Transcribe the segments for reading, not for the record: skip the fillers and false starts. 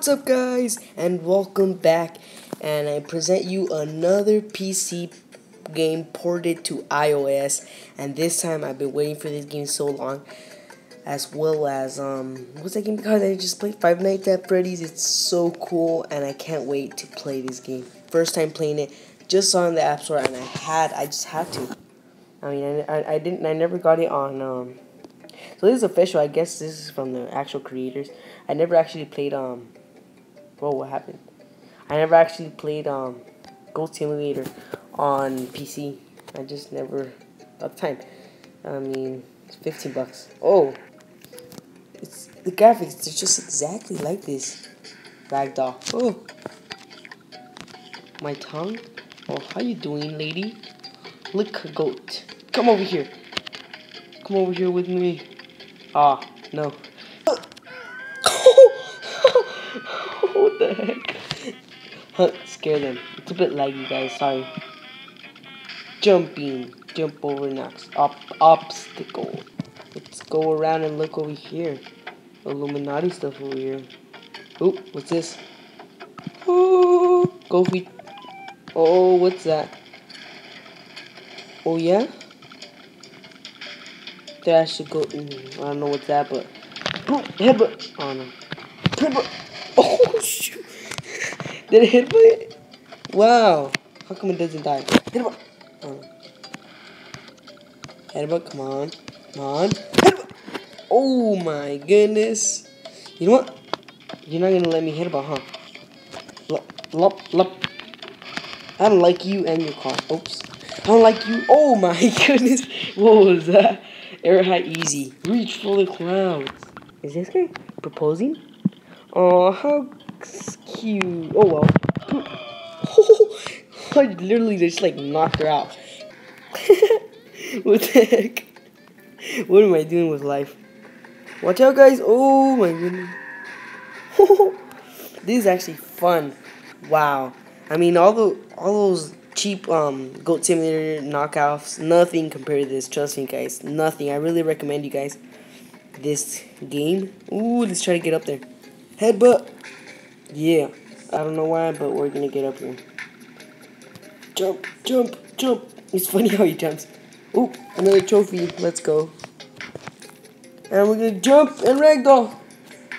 What's up, guys, and welcome back, and I present you another PC game ported to iOS. And this time I've been waiting for this game so long, as well as what's that game called I just played? Five Nights at Freddy's. It's so cool and I can't wait to play this game. First time playing it, just saw it in the app store and I just had to. I mean, I never got it on so this is official, I guess this is from the actual creators. I never actually played, whoa, what happened? I never actually played, Goat Simulator on PC. I just never got time. I mean, it's 15 bucks. Oh! It's, the graphics, they're just exactly like this. Ragdoll. Oh! My tongue? Oh, how you doing, lady? Look, goat. Come over here. Come over here with me. Ah, no. What the heck? Huh, scare them. It's a bit laggy, guys, sorry. Jumping. Jump over next. Obstacle. Let's go around and look over here. Illuminati stuff over here. Oop, what's this? Ooh, go feet. Oh, what's that? Oh, yeah? There I should go. I don't know what's that, but headbutt. Oh no. Headbutt. Oh shoot! Did it headbutt? Wow. How come it doesn't die? Headbutt. Oh no. Headbutt. Come on. Come on. Headbutt. Oh my goodness. You know what? You're not gonna let me headbutt, huh? Lop lop. I don't like you and your car. Oops. I don't like you. Oh my goodness. What was that? Air high easy. Reach for the clouds. Is this guy proposing? Oh, how cute. Oh, well. Oh, I literally just like knocked her out. What the heck? What am I doing with life? Watch out, guys. Oh, my goodness. Oh, this is actually fun. Wow. I mean, all those... cheap Goat Simulator knockoffs, nothing compared to this, trust me guys, nothing. I really recommend you guys this game. Ooh, let's try to get up there. Headbutt. Yeah, I don't know why, but we're gonna get up here. Jump, jump, jump. It's funny how he jumps. Ooh, another trophy, let's go. And we're gonna jump and ragdoll.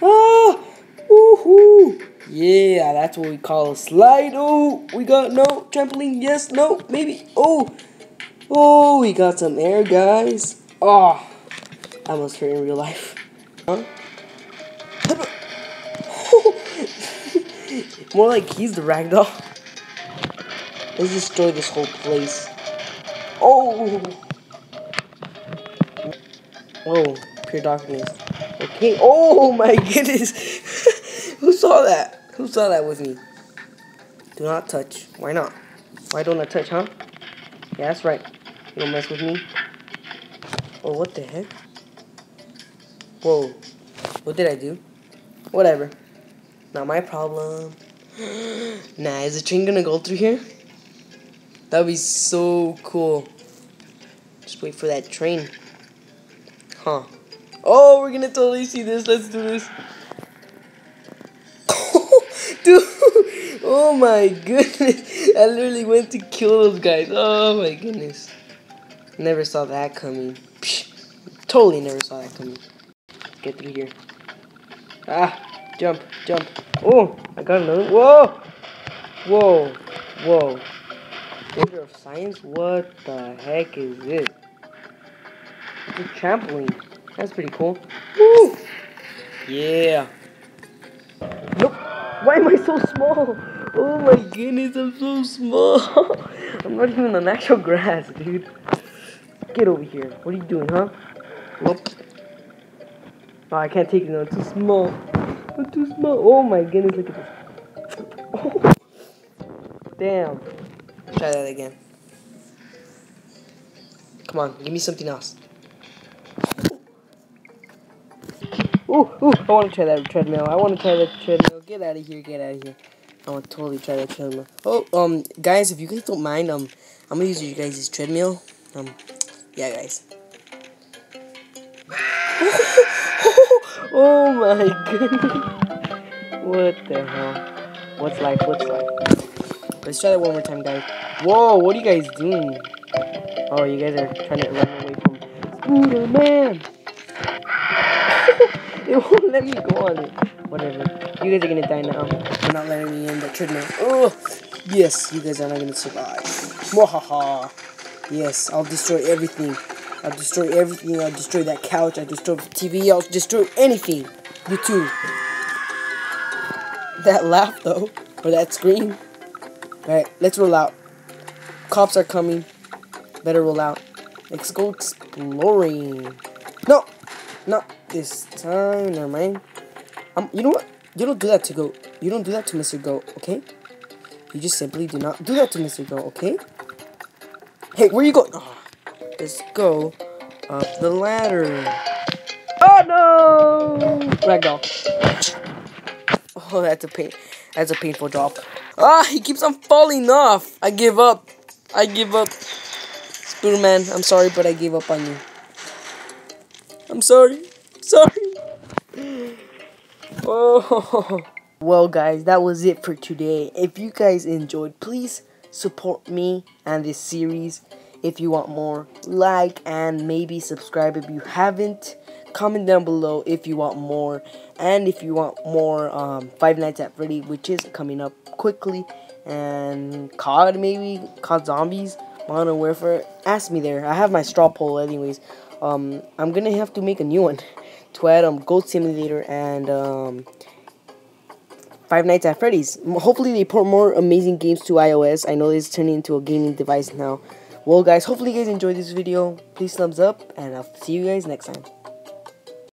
Ah, woohoo. Yeah, that's what we call a slide. Oh, we got no trampoline. Yes, no, maybe. Oh, we got some air, guys. Oh, I almost hurt in real life. Huh? More like he's the ragdoll. Let's destroy this whole place. Oh. Whoa, pure darkness. Okay. Oh my goodness. Who saw that? Who saw that with me? Do not touch. Why not? Why don't I touch, huh? Yeah, that's right. You don't mess with me. Oh, what the heck? Whoa. What did I do? Whatever. Not my problem. Nah, is the train gonna go through here? That'd be so cool. Just wait for that train. Huh. Oh, we're gonna totally see this. Let's do this. Dude, oh my goodness, I literally went to kill those guys. Oh my goodness, never saw that coming. Totally never saw that coming. Get through here. Ah, jump, jump. Oh, I got another. Whoa, whoa, whoa. Order of Science, what the heck is this? It's a trampoline. That's pretty cool. Woo! Yeah. Nope. Why am I so small? Oh my goodness, I'm so small. I'm not even on actual grass, dude. Get over here. What are you doing, huh? Whoop. Oh, I can't take it now. I'm too small. I'm too small. Oh my goodness, look at this. Oh. Damn. Try that again. Come on, give me something else. Ooh, I want to try that treadmill. I want to try that treadmill. Get out of here, get out of here. I want to totally try that treadmill. Oh, guys, if you guys don't mind, I'm going to use you guys' treadmill. Yeah, guys. Oh, my goodness. What the hell? What's life? What's life? Let's try that one more time, guys. Whoa, what are you guys doing? Oh, you guys are trying to run away from Voodoo Man. It won't let me go on it. Whatever. You guys are gonna die now. They're not letting me in the treadmill. Oh, yes, you guys are not gonna survive. Mwahaha. Yes, I'll destroy everything. I'll destroy everything. I'll destroy that couch. I'll destroy the TV. I'll destroy anything. You too. That laugh though, or that scream. Alright, let's roll out. Cops are coming. Better roll out. Let's go exploring. No, not this time. Never mind. You know what? You don't do that to Goat. You don't do that to Mr. Goat, okay? You just simply do not do that to Mr. Goat, okay? Hey, where you going? Oh, let's go up the ladder. Oh no! Ragdoll. Oh, that's a pain. That's a painful drop. Ah, he keeps on falling off. I give up. I give up. Spider-Man, I'm sorry, but I gave up on you. I'm sorry. Sorry. Oh. Well, guys, that was it for today. If you guys enjoyed, please support me and this series. If you want more, like and maybe subscribe if you haven't. Comment down below if you want more. And if you want more Five Nights at Freddy's, which is coming up quickly. And COD maybe? COD Zombies? Modern Warfare? Ask me there. I have my straw poll anyways. I'm gonna have to make a new one to add Goat Simulator and Five Nights at Freddy's. Hopefully they port more amazing games to iOS. I know it's turning into a gaming device now. Well guys, hopefully you guys enjoyed this video. Please thumbs up and I'll see you guys next time.